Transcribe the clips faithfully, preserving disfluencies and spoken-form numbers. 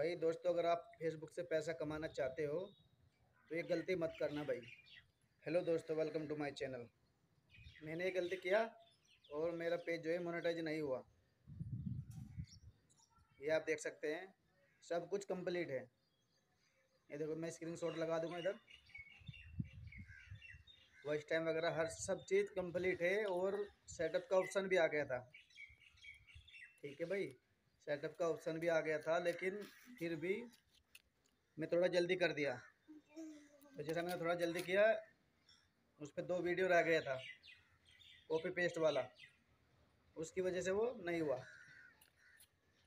भाई दोस्तों, अगर आप फेसबुक से पैसा कमाना चाहते हो तो ये गलती मत करना भाई। हेलो दोस्तों, वेलकम टू माय चैनल। मैंने ये गलती किया और मेरा पेज जो है मोनेटाइज नहीं हुआ। ये आप देख सकते हैं, सब कुछ कंप्लीट है। ये देखो, मैं स्क्रीनशॉट लगा दूंगा। इधर वॉइस टाइम वगैरह हर सब चीज़ कंप्लीट है और सेटअप का ऑप्शन भी आ गया था। ठीक है भाई, सेटअप का ऑप्शन भी आ गया था, लेकिन फिर भी मैं थोड़ा जल्दी कर दिया। तो जैसा मैंने थोड़ा जल्दी किया, उस पर दो वीडियो रह गया था कॉपी पेस्ट वाला, उसकी वजह से वो नहीं हुआ,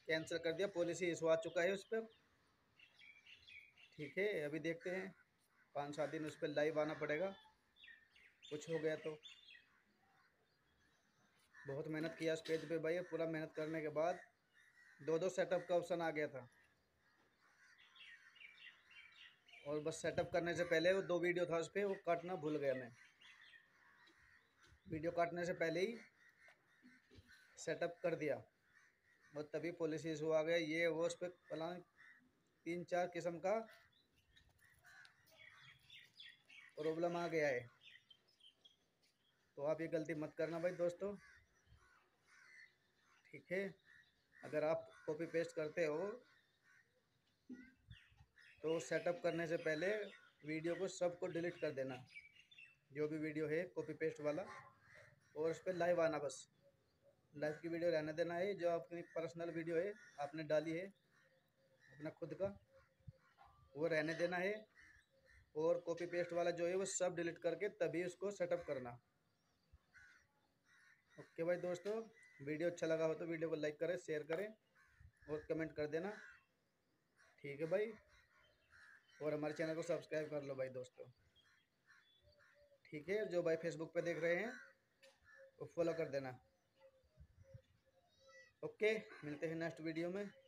कैंसिल कर दिया। पॉलिसी इशू आ चुका है उस पर। ठीक है, अभी देखते हैं, पाँच सात दिन उस पर लाइव आना पड़ेगा। कुछ हो गया तो बहुत मेहनत किया इस पेज पे भाई। पूरा मेहनत करने के बाद दो दो सेटअप का ऑप्शन आ गया था, और बस सेटअप करने से पहले वो दो वीडियो था उस पर, वो काटना भूल गया मैं। वीडियो काटने से पहले ही सेटअप कर दिया, और तभी पॉलिसी इशू आ गया। ये वो उस पर प्लान तीन चार किस्म का प्रॉब्लम आ गया है। तो आप ये गलती मत करना भाई दोस्तों। ठीक है, अगर आप कॉपी पेस्ट करते हो तो सेटअप करने से पहले वीडियो को सबको डिलीट कर देना, जो भी वीडियो है कॉपी पेस्ट वाला, और उस पर लाइव आना। बस लाइव की वीडियो रहने देना है। जो आपकी पर्सनल वीडियो है आपने डाली है अपना खुद का, वो रहने देना है, और कॉपी पेस्ट वाला जो है वो सब डिलीट करके तभी उसको सेटअप करना। ओके भाई दोस्तों, वीडियो अच्छा लगा हो तो वीडियो को लाइक करें, शेयर करें और कमेंट कर देना। ठीक है भाई, और हमारे चैनल को सब्सक्राइब कर लो भाई दोस्तों। ठीक है, जो भाई फेसबुक पे देख रहे हैं वो फॉलो कर देना। ओके, मिलते हैं नेक्स्ट वीडियो में।